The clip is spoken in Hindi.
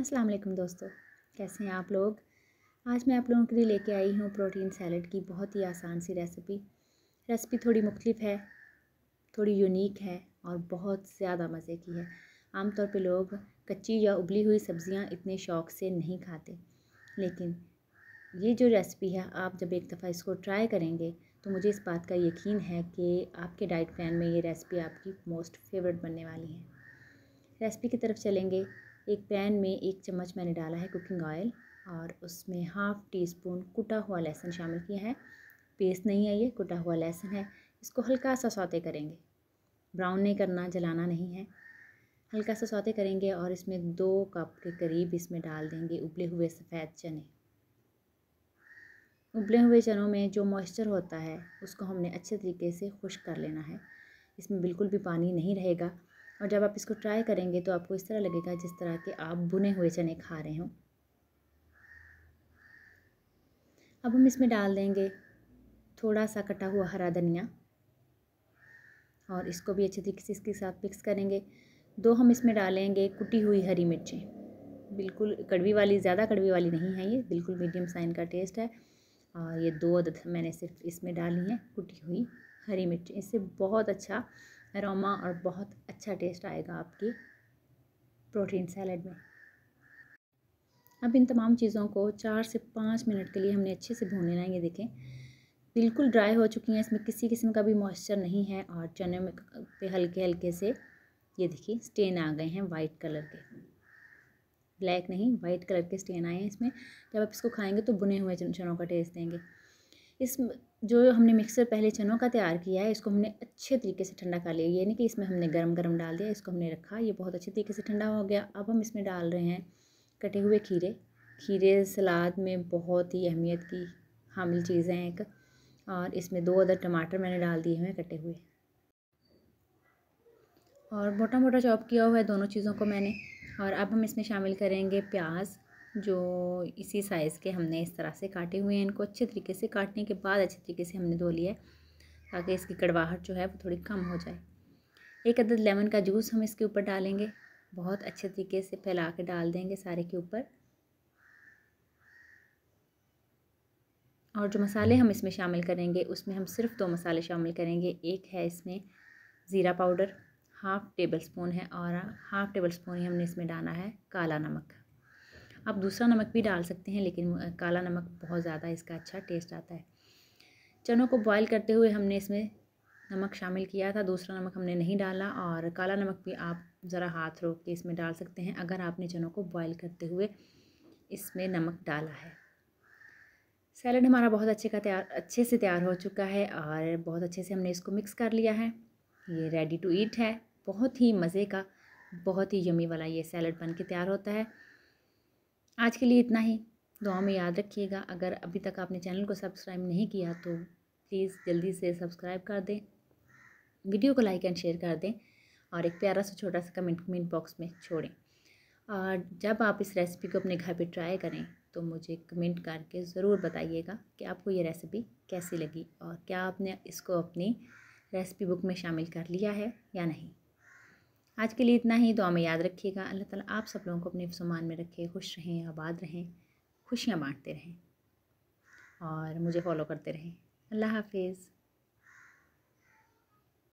अस्सलाम वालेकुम दोस्तों, कैसे हैं आप लोग। आज मैं आप लोगों के लिए लेके आई हूँ प्रोटीन सैलड की बहुत ही आसान सी रेसिपी थोड़ी मुख्तलिफ है, थोड़ी यूनिक है और बहुत ज़्यादा मज़े की है। आमतौर पे लोग कच्ची या उबली हुई सब्ज़ियाँ इतने शौक़ से नहीं खाते, लेकिन ये जो रेसिपी है आप जब एक दफ़ा इसको ट्राई करेंगे तो मुझे इस बात का यकीन है कि आपके डाइट प्लान में ये रेसिपी आपकी मोस्ट फेवरेट बनने वाली है। रेसिपी की तरफ चलेंगे। एक पैन में 1 चम्मच मैंने डाला है कुकिंग ऑयल और उसमें 1/2 टीस्पून कुटा हुआ लहसुन शामिल किया है। पेस्ट नहीं है, ये कुटा हुआ लहसुन है। इसको हल्का सा सौते करेंगे, ब्राउन नहीं करना, जलाना नहीं है, हल्का सा सौते करेंगे और इसमें 2 कप के करीब इसमें डाल देंगे उबले हुए सफ़ेद चने। उबले हुए चनों में जो मॉइस्चर होता है उसको हमने अच्छे तरीके से खुश्क कर लेना है, इसमें बिल्कुल भी पानी नहीं रहेगा। और जब आप इसको ट्राई करेंगे तो आपको इस तरह लगेगा जिस तरह के आप भुने हुए चने खा रहे हों। अब हम इसमें डाल देंगे थोड़ा सा कटा हुआ हरा धनिया और इसको भी अच्छे तरीके से इसके साथ मिक्स करेंगे। 2 हम इसमें डालेंगे कुटी हुई हरी मिर्चें, बिल्कुल कड़वी वाली, ज़्यादा कड़वी वाली नहीं है, ये बिल्कुल मीडियम सा इनका टेस्ट है। और ये 2 अदद मैंने सिर्फ इसमें डाली हैं कुटी हुई हरी मिर्च। इससे बहुत अच्छा अरोमा और बहुत अच्छा टेस्ट आएगा आपकी प्रोटीन सैलड में। अब इन तमाम चीज़ों को 4 से 5 मिनट के लिए हमने अच्छे से भून लेना है। ये देखें बिल्कुल ड्राई हो चुकी हैं, इसमें किसी किस्म का भी मॉइस्चर नहीं है और चने में पे हल्के हल्के से ये देखिए स्टेन आ गए हैं वाइट कलर के, ब्लैक नहीं वाइट कलर के स्टेन आए हैं इसमें। जब आप इसको खाएँगे तो भुने हुए चनों का टेस्ट देंगे। इस जो हमने मिक्सर पहले चनों का तैयार किया है इसको हमने अच्छे तरीके से ठंडा कर लिया, ये नहीं कि इसमें हमने गरम गरम डाल दिया, इसको हमने रखा, ये बहुत अच्छे तरीके से ठंडा हो गया। अब हम इसमें डाल रहे हैं कटे हुए खीरे सलाद में बहुत ही अहमियत की हामिल चीज़ है एक। और इसमें 2 अदद टमाटर मैंने डाल दिए हैं कटे हुए और मोटा मोटा चॉप किया हुआ है दोनों चीज़ों को मैंने। और अब हम इसमें शामिल करेंगे प्याज जो इसी साइज़ के हमने इस तरह से काटे हुए हैं। इनको अच्छे तरीके से काटने के बाद अच्छे तरीके से हमने धो लिया है ताकि इसकी कड़वाहट जो है वो थोड़ी कम हो जाए। 1 अदद लेमन का जूस हम इसके ऊपर डालेंगे, बहुत अच्छे तरीके से फैला के डाल देंगे सारे के ऊपर। और जो मसाले हम इसमें शामिल करेंगे उसमें हम सिर्फ 2 मसाले शामिल करेंगे। एक है इसमें ज़ीरा पाउडर 1/2 टेबल स्पून है और 1/2 टेबल स्पून ही हमने इसमें डाला है काला नमक। आप दूसरा नमक भी डाल सकते हैं लेकिन काला नमक बहुत ज़्यादा इसका अच्छा टेस्ट आता है। चनों को बॉईल करते हुए हमने इसमें नमक शामिल किया था, दूसरा नमक हमने नहीं डाला। और काला नमक भी आप ज़रा हाथ रोक के इसमें डाल सकते हैं अगर आपने चनों को बॉईल करते हुए इसमें नमक डाला है। सैलड हमारा बहुत अच्छे से तैयार हो चुका है और बहुत अच्छे से हमने इसको मिक्स कर लिया है। ये रेडी टू ईट है, बहुत ही मज़े का, बहुत ही यमी वाला ये सैलड बन के तैयार होता है। आज के लिए इतना ही, दुआ में याद रखिएगा। अगर अभी तक आपने चैनल को सब्सक्राइब नहीं किया तो प्लीज़ जल्दी से सब्सक्राइब कर दें, वीडियो को लाइक एंड शेयर कर दें और एक प्यारा सा छोटा सा कमेंट बॉक्स में छोड़ें। और जब आप इस रेसिपी को अपने घर पे ट्राई करें तो मुझे कमेंट करके ज़रूर बताइएगा कि आपको ये रेसिपी कैसी लगी और क्या आपने इसको अपनी रेसिपी बुक में शामिल कर लिया है या नहीं। आज के लिए इतना ही, दुआ में याद रखिएगा। अल्लाह ताला आप सब लोगों को अपने सामान में रखे, खुश रहें, आबाद रहें, खुशियाँ बांटते रहें और मुझे फॉलो करते रहें। अल्लाह हाफिज़।